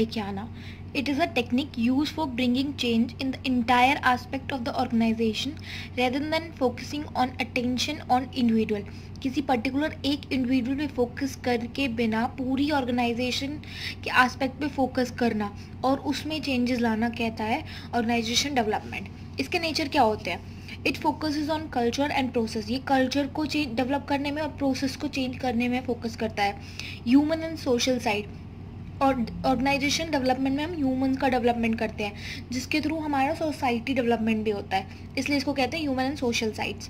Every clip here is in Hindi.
लेके आना। It is a technique used for bringing change in the entire aspect of the organization rather than focusing on attention on individual। किसी particular एक individual पे focus करके बिना पूरी organization के aspect पे focus करना और उसमें changes लाना कहता है organization development। इसके nature क्या होते हैं? It focuses on culture and process। ये culture को develop करने में और process को change करने में focus करता है। Human and social side, और ऑर्गेनाइजेशन डेवलपमेंट में हम ह्यूमन का डेवलपमेंट करते हैं जिसके थ्रू हमारा सोसाइटी डेवलपमेंट भी होता है, इसलिए इसको कहते हैं human and social sites.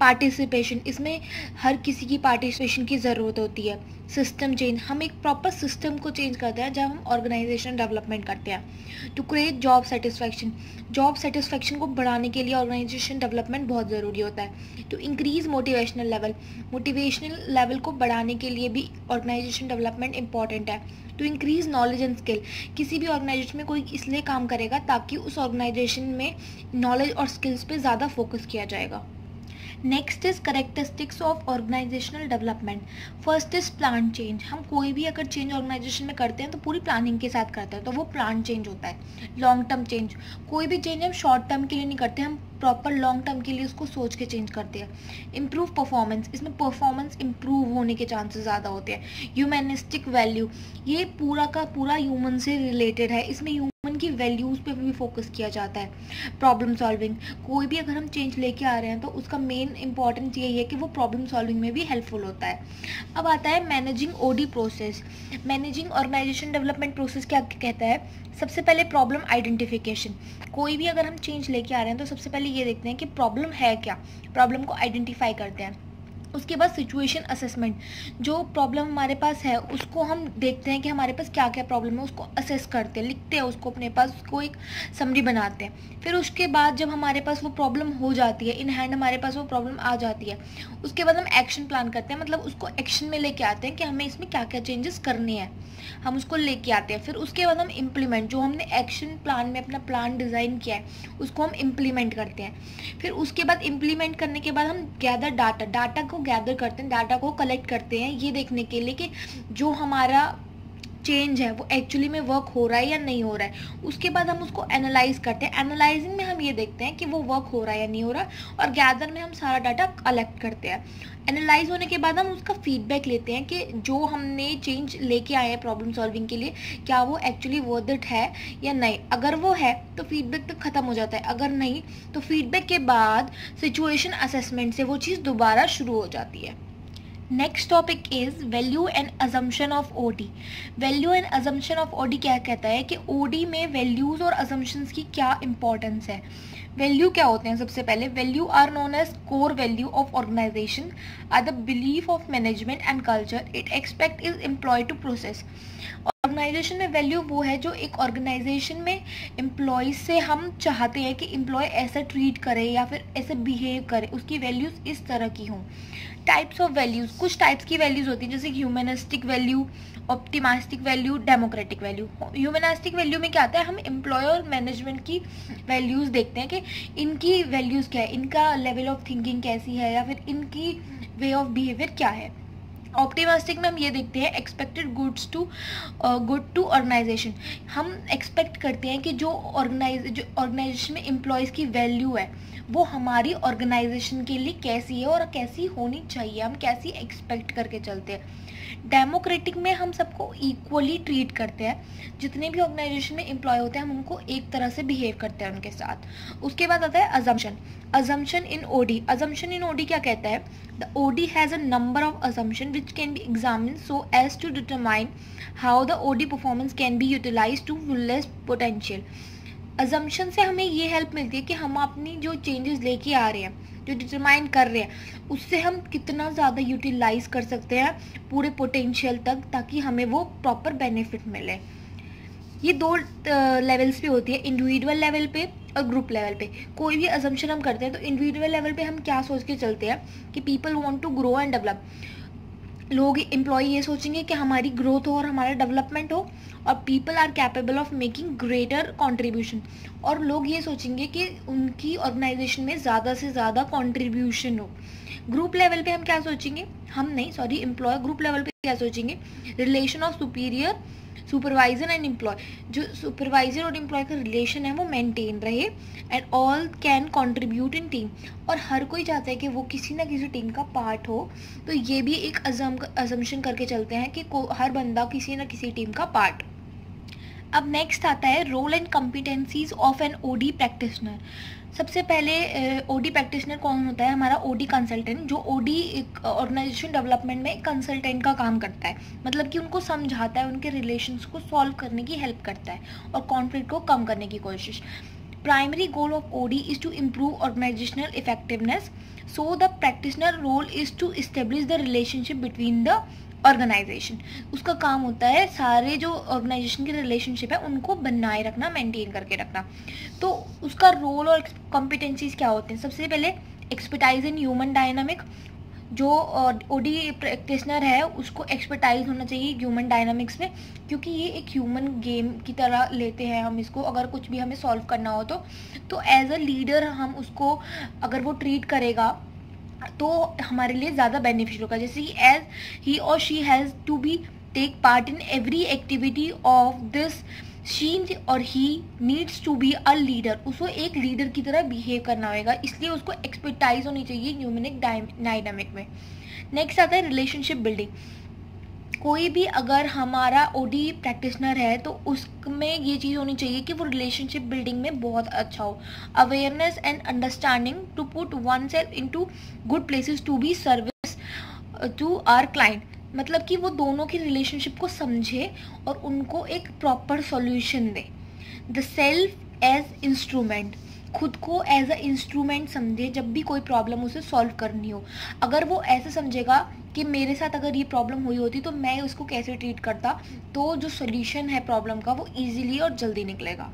Participation, इसमें हर किसी की पार्टिसिपेशन की ज़रूरत होती है। सिस्टम चेंज, हम एक प्रॉपर सिस्टम को चेंज करते हैं जब हम ऑर्गेनाइजेशन डेवलपमेंट करते हैं। To create job satisfaction, job satisfaction को बढ़ाने के लिए ऑर्गेनाइजेशन डेवलपमेंट बहुत ज़रूरी होता है। To increase motivational level, motivational level को बढ़ाने के लिए भी ऑर्गेनाइजेशन डेवलपमेंट इंपॉर्टेंट है। To increase knowledge and skill, किसी भी ऑर्गेनाइजेशन में कोई इसलिए काम करेगा ताकि उस ऑर्गेनाइजेशन में नॉलेज और स्किल्स पे ज़्यादा फोकस किया जाएगा। Next is characteristics of organisational development. First is plan change, हम कोई भी अगर चेंज ऑर्गेनाइजेशन में करते हैं तो पूरी प्लानिंग के साथ करते हैं तो वो प्लान चेंज होता है। लॉन्ग टर्म चेंज, कोई भी चेंज हम शॉर्ट टर्म के लिए नहीं करते, हम प्रॉपर लॉन्ग टर्म के लिए उसको सोच के चेंज करते हैं। इम्प्रूव परफॉर्मेंस, इसमें परफॉर्मेंस इम्प्रूव होने के चांसेस ज़्यादा होते हैं। ह्यूमनिस्टिक वैल्यू, ये पूरा का पूरा ह्यूमन से रिलेटेड है, इसमें ह्यूमन की वैल्यूज़ पे भी फोकस किया जाता है। प्रॉब्लम सॉल्विंग, कोई भी अगर हम चेंज लेके आ रहे हैं तो उसका मेन इंपॉर्टेंस यही है कि वो प्रॉब्लम सॉल्विंग में भी हेल्पफुल होता है। अब आता है managing OD process. Managing organisation development process क्या कहता है? सबसे पहले प्रॉब्लम आइडेंटिफिकेशन, कोई भी अगर हम चेंज लेके आ रहे हैं तो सबसे पहले ये देखते हैं कि प्रॉब्लम है क्या, प्रॉब्लम को आइडेंटिफाई करते हैं। उसके बाद सिचुएशन असेसमेंट, जो प्रॉब्लम हमारे पास है उसको हम देखते हैं कि हमारे पास क्या क्या प्रॉब्लम है, उसको असेस करते हैं, लिखते हैं उसको अपने पास, उसको एक समरी बनाते हैं। फिर उसके बाद जब हमारे पास वो प्रॉब्लम हो जाती है, इन हैंड हमारे पास वो प्रॉब्लम आ जाती है, उसके बाद हम एक्शन प्लान करते हैं, मतलब उसको एक्शन में लेके आते हैं कि हमें इसमें क्या क्या चेंजेस करने हैं, हम उसको लेके आते हैं। फिर उसके बाद हम इम्प्लीमेंट, जो हमने एक्शन प्लान में अपना प्लान डिज़ाइन किया है उसको हम इम्प्लीमेंट करते हैं। फिर उसके बाद इम्प्लीमेंट करने के बाद हम गैदर डाटा, डाटा को गैदर करते हैं, डाटा को कलेक्ट करते हैं ये देखने के लिए कि जो हमारा चेंज है वो एक्चुअली में वर्क हो रहा है या नहीं हो रहा है। उसके बाद हम उसको एनालाइज करते हैं, एनालाइजिंग में हम ये देखते हैं कि वो वर्क हो रहा है या नहीं हो रहा, और गैदर में हम सारा डाटा कलेक्ट करते हैं। एनालाइज होने के बाद हम उसका फीडबैक लेते हैं कि जो हमने चेंज लेके आए हैं प्रॉब्लम सॉल्विंग के लिए क्या वो एक्चुअली वर्थ इट है या नहीं। अगर वो है तो फीडबैक तक ख़त्म हो जाता है, अगर नहीं तो फीडबैक के बाद सिचुएशन असेसमेंट से वो चीज़ दोबारा शुरू हो जाती है। Next topic is value and assumption of OD. Value and assumption of OD क्या कहता है कि ओडी में वैल्यूज़ और अजम्पशंस की क्या इंपॉर्टेंस है। वैल्यू क्या होते हैं? सबसे पहले value are known as core value of organisation are the belief of management and culture it expect is employ to process. Organisation में वैल्यू वो है जो एक ऑर्गेनाइजेशन में एम्प्लॉय से हम चाहते हैं कि एम्प्लॉय ऐसा ट्रीट करे या फिर ऐसे बिहेव करे, उसकी वैल्यूज़ इस तरह की हों। टाइप्स ऑफ वैल्यूज़, कुछ टाइप्स की वैल्यूज़ होती है जैसे humanistic value, optimistic value, democratic value. Humanistic value में क्या आता है, हम एम्प्लॉय और मैनेजमेंट की वैल्यूज़ देखते हैं कि इनकी वैल्यूज़ क्या है, इनका लेवल ऑफ थिंकिंग कैसी है या फिर इनकी वे ऑफ बिहेवियर क्या है। ऑप्टिमिस्टिक में हम ये देखते हैं एक्सपेक्टेड गुड टू ऑर्गेनाइजेशन, हम एक्सपेक्ट करते हैं कि जो ऑर्गेनाइजेशन में एम्प्लॉयज़ की वैल्यू है वो हमारी ऑर्गेनाइजेशन के लिए कैसी है और कैसी होनी चाहिए, हम कैसी एक्सपेक्ट करके चलते हैं। डेमोक्रेटिक में हम सबको इक्वली ट्रीट करते हैं, जितने भी ऑर्गेनाइजेशन में एम्प्लॉय होते हैं हम उनको एक तरह से बिहेव करते हैं उनके साथ। उसके बाद आता है assumption, assumption in OD. Assumption in OD क्या कहता है? The OD has a number of assumption which can be examined so as to determine how the OD performance can be utilized to fullest potential। assumption से हमें ये help मिलती है कि हम अपनी जो changes लेके आ रहे हैं, जो determine कर रहे हैं, उससे हम कितना ज़्यादा utilize कर सकते हैं पूरे potential तक, ताकि हमें वो proper benefit मिले। ये दो लेवल्स पे होती है, इंडिविजुअल लेवल पे और ग्रुप लेवल पे। कोई भी assumption हम करते हैं तो इंडिविजुअल लेवल पे हम क्या सोच के चलते हैं कि people want to grow and develop, लोग एम्प्लॉय ये सोचेंगे कि हमारी ग्रोथ हो और हमारा डेवलपमेंट हो, और people are capable of making greater contribution, और लोग ये सोचेंगे कि उनकी ऑर्गेनाइजेशन में ज़्यादा से ज़्यादा कंट्रीब्यूशन हो। ग्रुप लेवल पे हम क्या सोचेंगे, हम नहीं सॉरी एम्प्लॉय, ग्रुप लेवल पे क्या सोचेंगे, relation of superior supervisor and employ, जो सुपरवाइजर और एम्प्लॉय का रिलेशन है वो मेंटेन रहे, and all can contribute in team, और हर कोई चाहता है कि वो किसी ना किसी टीम का पार्ट हो। तो ये भी एक असम्पशन करके चलते हैं कि हर बंदा किसी ना किसी टीम का पार्ट। अब नेक्स्ट आता है role and competencies of an OD practitioner. सबसे पहले ओडी प्रैक्टिशनर कौन होता है, हमारा ओडी कंसल्टेंट, जो ओडी ऑर्गेनाइजेशन डेवलपमेंट में कंसल्टेंट का काम करता है, मतलब कि उनको समझाता है, उनके रिलेशंस को सॉल्व करने की हेल्प करता है और कॉन्फ्लिक्ट को कम करने की कोशिश। Primary goal of OD is to improve organisational effectiveness, so the practitioner role is to establish the relationship between the organisation. उसका काम होता है सारे जो ऑर्गेनाइजेशन के रिलेशनशिप है उनको बनाए रखना, मेंटेन करके रखना। तो उसका रोल और कॉम्पिटेंसीज क्या होते हैं, सबसे पहले एक्सपर्टाइज इन ह्यूमन डायनामिक, जो ओडी प्रैक्टिशनर है उसको एक्सपर्टाइज होना चाहिए ह्यूमन डायनामिक्स में, क्योंकि ये एक ह्यूमन गेम की तरह लेते हैं हम इसको। अगर कुछ भी हमें सॉल्व करना हो तो एज अ लीडर हम उसको अगर वो ट्रीट करेगा तो हमारे लिए ज़्यादा बेनिफिशियल होगा। जैसे कि as he or she has to be take part in every activity of this, she or he needs to be a leader, उसको एक लीडर की तरह बिहेव करना होगा, इसलिए उसको एक्सपर्टाइज होनी चाहिए ह्यूमनिक डायनामिक में। नेक्स्ट आता है रिलेशनशिप बिल्डिंग। कोई भी अगर हमारा ओडी प्रैक्टिशनर है तो उसमें ये चीज़ होनी चाहिए कि वो रिलेशनशिप बिल्डिंग में बहुत अच्छा हो। Awareness and understanding to put one self in to good places to be service to our client, मतलब कि वो दोनों की रिलेशनशिप को समझे और उनको एक प्रॉपर सॉल्यूशन दे। द सेल्फ एज इंस्ट्रूमेंट, खुद को एज अ इंस्ट्रूमेंट समझे जब भी कोई प्रॉब्लम उसे सॉल्व करनी हो। अगर वो ऐसे समझेगा कि मेरे साथ अगर ये प्रॉब्लम हुई होती तो मैं उसको कैसे ट्रीट करता, तो जो सोल्यूशन है प्रॉब्लम का वो ईजिली और जल्दी निकलेगा।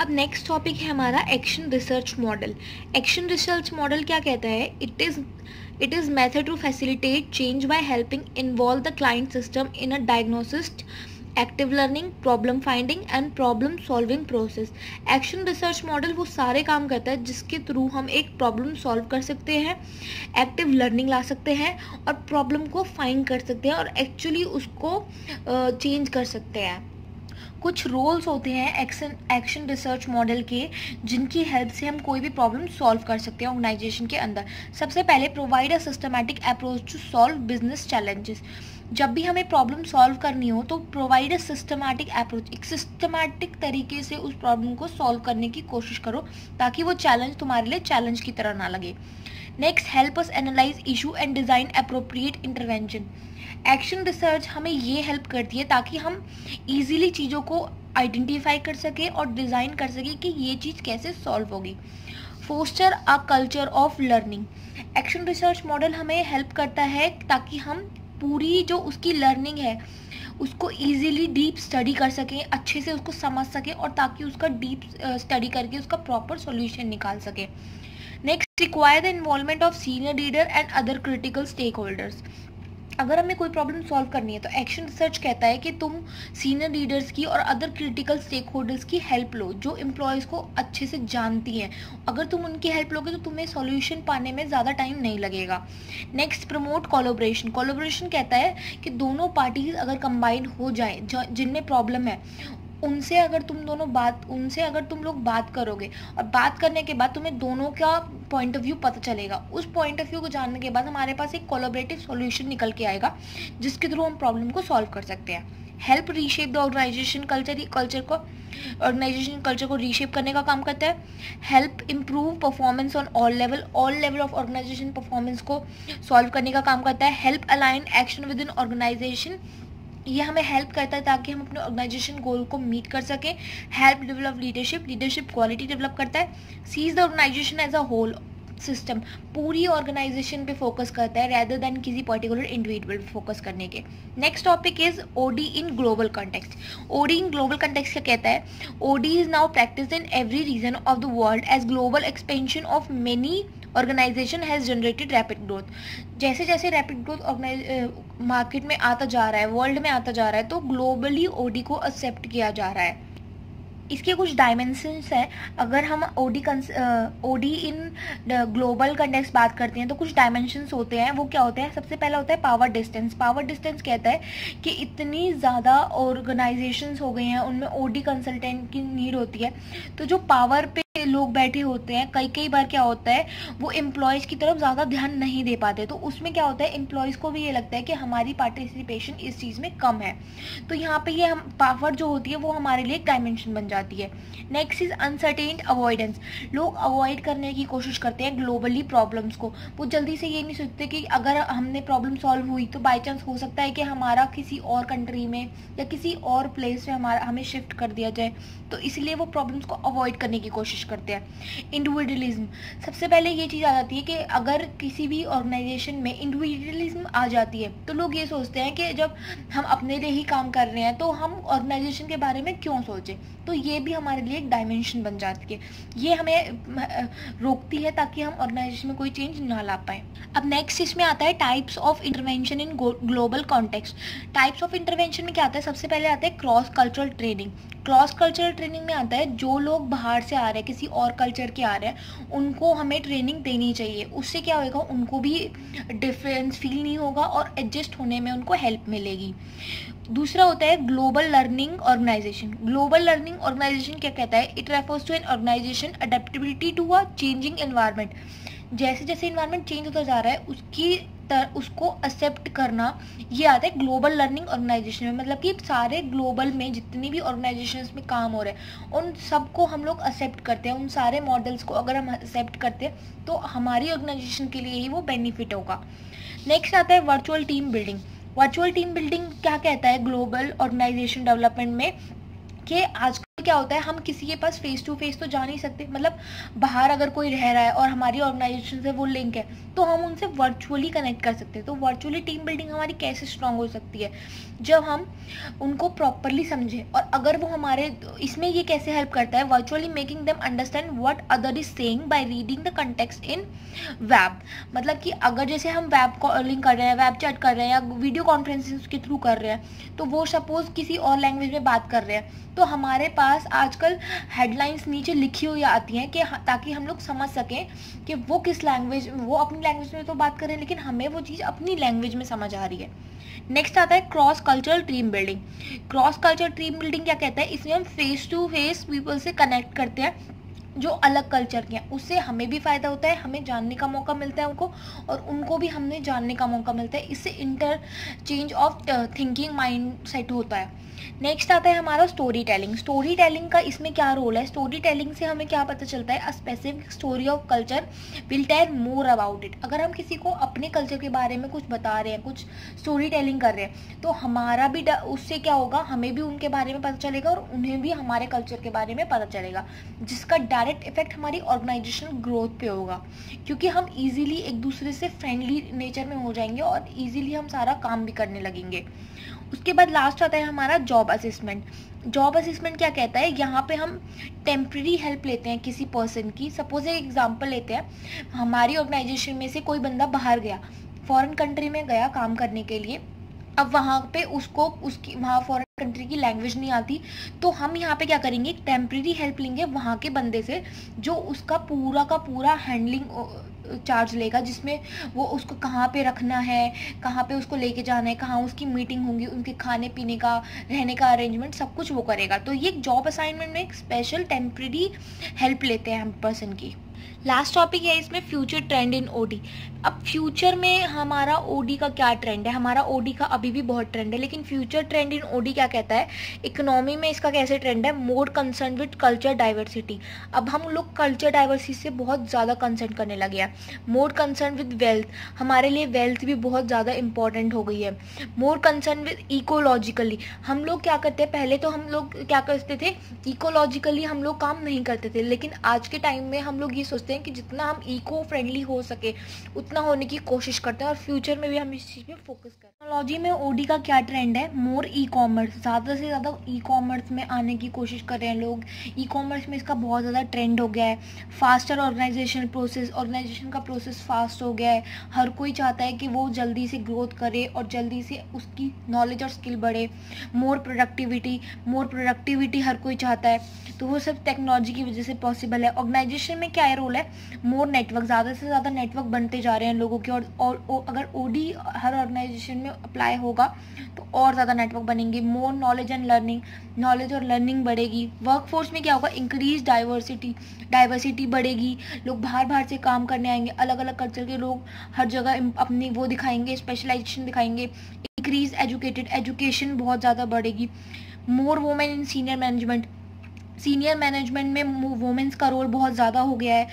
अब नेक्स्ट टॉपिक है हमारा action research model. Action research model क्या कहता है, it is method to facilitate change by helping involve the client system in a diagnosis, active learning, problem finding and problem solving process. Action research model वो सारे काम करता है जिसके थ्रू हम एक प्रॉब्लम सॉल्व कर सकते हैं, एक्टिव लर्निंग ला सकते हैं और प्रॉब्लम को फाइंड कर सकते हैं और एक्चुअली उसको चेंज कर सकते हैं। कुछ रोल्स होते हैं एक्शन रिसर्च मॉडल के, जिनकी हेल्प से हम कोई भी प्रॉब्लम सॉल्व कर सकते हैं ऑर्गेनाइजेशन के अंदर। सबसे पहले provide a systematic approach to solve business challenges. जब भी हमें प्रॉब्लम सॉल्व करनी हो तो प्रोवाइड अ सिस्टमैटिक अप्रोच, एक सिस्टमैटिक तरीके से उस प्रॉब्लम को सॉल्व करने की कोशिश करो ताकि वो चैलेंज तुम्हारे लिए चैलेंज की तरह ना लगे। Next, help us analyse issue and design appropriate intervention. Action research हमें ये हेल्प करती है ताकि हम इजीली चीज़ों को आइडेंटिफाई कर सकें और डिज़ाइन कर सकें कि ये चीज़ कैसे सॉल्व होगी। Foster a culture of learning. Action research model हमें हेल्प करता है ताकि हम पूरी जो उसकी लर्निंग है उसको इजीली डीप स्टडी कर सकें, अच्छे से उसको समझ सकें और ताकि उसका डीप स्टडी करके उसका प्रॉपर सॉल्यूशन निकाल सकें। Next, require the involvement of senior leader and other critical stakeholders. अगर हमें कोई प्रॉब्लम सॉल्व करनी है तो एक्शन रिसर्च कहता है कि तुम सीनियर लीडर्स की और अदर क्रिटिकल स्टेक होल्डर्स की हेल्प लो, जो एम्प्लॉयज़ को अच्छे से जानती हैं। अगर तुम उनकी हेल्प लोगे तो तुम्हें सॉल्यूशन पाने में ज़्यादा टाइम नहीं लगेगा। Next, promote collaboration. कोलैबोरेशन कहता है कि दोनों पार्टीज अगर कंबाइंड हो जाए, जिनमें प्रॉब्लम है उनसे अगर तुम लोग बात करोगे और बात करने के बाद तुम्हें दोनों का पॉइंट ऑफ व्यू पता चलेगा। उस पॉइंट ऑफ व्यू को जानने के बाद हमारे पास एक कोलैबोरेटिव सॉल्यूशन निकल के आएगा जिसके थ्रू हम प्रॉब्लम को सॉल्व कर सकते हैं। Help reshape the organisation culture को रीशेप करने का काम करता है। Help improve performance on all level of organisation performance को सॉल्व करने का काम करता है। Help align action with in organisation, ये हमें हेल्प करता है ताकि हम अपने ऑर्गेनाइजेशन गोल को मीट कर सकें। Help develop leadership quality develop करता है। Sees the organisation as a whole system, पूरी ऑर्गेनाइजेशन पे फोकस करता है रेदर देन किसी पर्टिकुलर इंडिविजुअल पे फोकस करने के। Next topic is OD in global context. OD in global context क्या कहता है, OD is now practised in every region of the world as global expansion of many organisation has generated rapid growth. जैसे जैसे रैपिड ग्रोथ मार्केट में आता जा रहा है, वर्ल्ड में आता जा रहा है, तो ग्लोबली ओडी को एक्सेप्ट किया जा रहा है। इसके कुछ डायमेंशंस हैं। अगर हम ओडी इन ग्लोबल कंटेक्स्ट बात करते हैं तो कुछ डायमेंशंस होते हैं। वो क्या होते हैं? सबसे पहला होता है पावर डिस्टेंस। पावर डिस्टेंस कहता है कि इतनी ज़्यादा ऑर्गेनाइजेशंस हो गई हैं, उनमें ओडी कंसल्टेंट की नीड होती है, तो जो पावर पे लोग बैठे होते हैं कई बार क्या होता है वो एम्प्लॉयज़ की तरफ ज़्यादा ध्यान नहीं दे पाते। तो उसमें क्या होता है, एम्प्लॉयज़ को भी ये लगता है कि हमारी पार्टिसिपेशन इस चीज़ में कम है। तो यहाँ पे ये पावर जो होती है वो हमारे लिए एक डायमेंशन बन जाती है। Next is uncertain avoidance. लोग अवॉइड करने की कोशिश करते हैं ग्लोबली प्रॉब्लम्स को। वो जल्दी से ये नहीं सोचते कि अगर हमने प्रॉब्लम सॉल्व हुई तो बाई चांस हो सकता है कि हमारा किसी और कंट्री में या किसी और प्लेस में हमें शिफ्ट कर दिया जाए, तो इसलिए वो प्रॉब्लम्स को अवॉइड करने की कोशिश करते हैं। इंडिविजुअलिज्म, सबसे पहले ये चीज़ आ जाती है कि अगर किसी भी ऑर्गेनाइजेशन में इंडिविजुअलिज्म आ जाती है तो लोग ये सोचते हैं कि जब हम अपने लिए ही काम कर रहे हैं तो हम ऑर्गेनाइजेशन के बारे में क्यों सोचें। तो ये भी हमारे लिए एक डायमेंशन बन जाती है, ये हमें रोकती है ताकि हम ऑर्गेनाइजेशन में कोई चेंज ना ला पाए। अब नेक्स्ट इसमें आता है types of intervention in global context. Types of intervention में क्या आता है? सबसे पहले आता है cross cultural training. Cross cultural training में आता है जो लोग बाहर से आ रहे हैं, किसी और कल्चर के आ रहे हैं, उनको हमें ट्रेनिंग देनी चाहिए। उससे क्या होगा, उनको भी डिफरेंस फील नहीं होगा और एडजस्ट होने में उनको हेल्प मिलेगी। दूसरा होता है global learning organisation. Global learning organisation क्या कहता है? It refers to an organisation adaptability to a changing environment. जैसे जैसे एनवायरनमेंट चेंज होता जा रहा है उसको एक्सेप्ट करना, ये आता है ग्लोबल लर्निंग ऑर्गेनाइजेशन में। मतलब कि सारे ग्लोबल में जितनी भी ऑर्गेनाइजेशंस में काम हो रहे हैं उन सबको हम लोग एक्सेप्ट करते हैं। उन सारे मॉडल्स को अगर हम एक्सेप्ट करते हैं तो हमारी ऑर्गेनाइजेशन के लिए ही वो बेनिफिट होगा। नेक्स्ट आता है virtual team building. Virtual team building क्या कहता है ग्लोबल ऑर्गेनाइजेशन डेवलपमेंट में कि आजकल क्या होता है, हम किसी के पास फेस टू फेस तो जा नहीं सकते। मतलब बाहर अगर कोई रह रहा है और हमारी ऑर्गेनाइजेशन से वो लिंक है तो हम उनसे वर्चुअली कनेक्ट कर सकते हैं। तो वर्चुअली टीम बिल्डिंग हमारी कैसे स्ट्रांग हो सकती है, जब हम उनको प्रॉपरली समझें। और अगर वो हमारे इसमें ये कैसे हेल्प करता है, virtually making them understand what other is saying by reading the context in web. मतलब कि अगर जैसे हम वेब कॉलिंग कर रहे हैं, वेब चैट कर रहे हैं या वीडियो कॉन्फ्रेंसिंग के थ्रू कर रहे हैं, तो वो सपोज किसी और लैंग्वेज में बात कर रहे हैं, तो हमारे पास आजकल हेडलाइंस नीचे लिखी हुई आती हैं कि ताकि हम लोग समझ सकें कि वो किस लैंग्वेज, वो अपनी लैंग्वेज में तो बात कर रहे हैं लेकिन हमें वो चीज़ अपनी लैंग्वेज में समझ आ रही है। नेक्स्ट आता है cross cultural team building. Cross cultural team building क्या कहता है, इसमें हम फेस टू फेस पीपल से कनेक्ट करते हैं जो अलग कल्चर के हैं। उससे हमें भी फ़ायदा होता है, हमें जानने का मौका मिलता है उनको, और उनको भी हमें जानने का मौका मिलता है। इससे interchange of thinking mind set होता है। नेक्स्ट आता है हमारा स्टोरी टेलिंग। स्टोरी टेलिंग का इसमें क्या रोल है? स्टोरी टेलिंग से हमें क्या पता चलता है, a specific story of culture will tell more about it. अगर हम किसी को अपने कल्चर के बारे में कुछ बता रहे हैं, कुछ स्टोरी टेलिंग कर रहे हैं, तो हमारा भी उससे क्या होगा, हमें भी उनके बारे में पता चलेगा और उन्हें भी हमारे कल्चर के बारे में पता चलेगा, जिसका डायरेक्ट इफेक्ट हमारी ऑर्गेनाइजेशनल ग्रोथ पे होगा, क्योंकि हम ईजिली एक दूसरे से फ्रेंडली नेचर में हो जाएंगे और ईजिली हम सारा काम भी करने लगेंगे। उसके बाद लास्ट आता है हमारा जॉब असेसमेंट। जॉब असेसमेंट क्या कहता है, यहाँ पे हम टेम्प्रेरी हेल्प लेते हैं किसी पर्सन की। सपोज एक एग्जांपल लेते हैं, हमारी ऑर्गेनाइजेशन में से कोई बंदा बाहर गया, फॉरेन कंट्री में गया काम करने के लिए। अब वहाँ पे उसको उसकी वहाँ फॉरेन कंट्री की लैंग्वेज नहीं आती, तो हम यहाँ पे क्या करेंगे, टेम्प्रेरी हेल्प लेंगे वहाँ के बंदे से जो उसका पूरा का पूरा हैंडलिंग चार्ज लेगा, जिसमें वो उसको कहाँ पे रखना है, कहाँ पे उसको लेके जाना है, कहाँ उसकी मीटिंग होंगी, उनके खाने पीने का, रहने का अरेंजमेंट, सब कुछ वो करेगा। तो ये जॉब असाइनमेंट में एक स्पेशल टेम्प्रेरी हेल्प लेते हैं हम पर्सन की। लास्ट टॉपिक है इसमें फ्यूचर ट्रेंड इन ओडी। अब फ्यूचर में हमारा ओडी का क्या ट्रेंड है? हमारा ओडी का अभी भी बहुत ट्रेंड है, लेकिन फ्यूचर ट्रेंड इन ओडी क्या कहता है, इकोनॉमी में इसका कैसे ट्रेंड है, more concern with culture diversity. अब हम लोग कल्चर डाइवर्सिटी से बहुत ज़्यादा कंसर्न करने लगे हैं। मोर कंसर्न विद वेल्थ, हमारे लिए वेल्थ भी बहुत ज़्यादा इंपॉर्टेंट हो गई है। मोर कंसर्न विद इकोलॉजिकली, हम लोग क्या करते हैं, पहले तो हम लोग क्या करते थे, इकोलॉजिकली हम लोग काम नहीं करते थे, लेकिन आज के टाइम में हम लोग ये सोचते हैं कि जितना हम इको फ्रेंडली हो सके उतना होने की कोशिश करते हैं, और फ्यूचर में भी हम इस चीज़ पे फोकस करते हैं। टेक्नोलॉजी में ओडी का क्या ट्रेंड है? मोर ई कॉमर्स, ज़्यादा से ज़्यादा ई कॉमर्स में आने की कोशिश कर रहे हैं लोग। ई कॉमर्स में इसका बहुत ज़्यादा ट्रेंड हो गया है। फास्टर ऑर्गेनाइजेशन प्रोसेस, ऑर्गेनाइजेशन का प्रोसेस फास्ट हो गया है। हर कोई चाहता है कि वो जल्दी से ग्रोथ करे और जल्दी से उसकी नॉलेज और स्किल बढ़े। मोर प्रोडक्टिविटी हर कोई चाहता है, तो वो सब टेक्नोलॉजी की वजह से पॉसिबल है। ऑर्गेनाइजेशन में क्या रोल है? मोर नेटवर्क, ज़्यादा से ज़्यादा नेटवर्क बनते जा रहे हैं लोगों के, और अगर ओडी हर ऑर्गेनाइजेशन में अप्लाई होगा तो और ज़्यादा नेटवर्क बनेंगे। More knowledge and learning, knowledge और लर्निंग बढ़ेगी। वर्कफोर्स में क्या होगा? इंक्रीज डाइवर्सिटी बढ़ेगी। लोग बाहर बाहर से काम करने आएंगे, अलग अलग कल्चर के लोग हर जगह अपनी वो दिखाएंगे, स्पेशलाइजेशन दिखाएंगे। इंक्रीज एजुकेशन बहुत ज़्यादा बढ़ेगी। More women in senior management में वुमेन्स का रोल बहुत ज़्यादा हो गया है।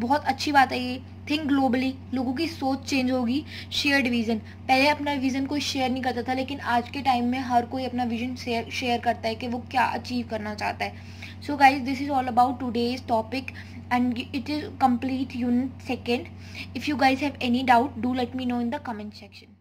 बहुत अच्छी बात है ये। थिंक ग्लोबली, लोगों की सोच चेंज होगी। शेयर्ड विज़न, पहले अपना विज़न कोई शेयर नहीं करता था, लेकिन आज के टाइम में हर कोई अपना विज़न शेयर करता है कि वो क्या अचीव करना चाहता है। So guys, this is all about today's topic and it is complete unit second. If you guys have any doubt, do let me know in the comment section.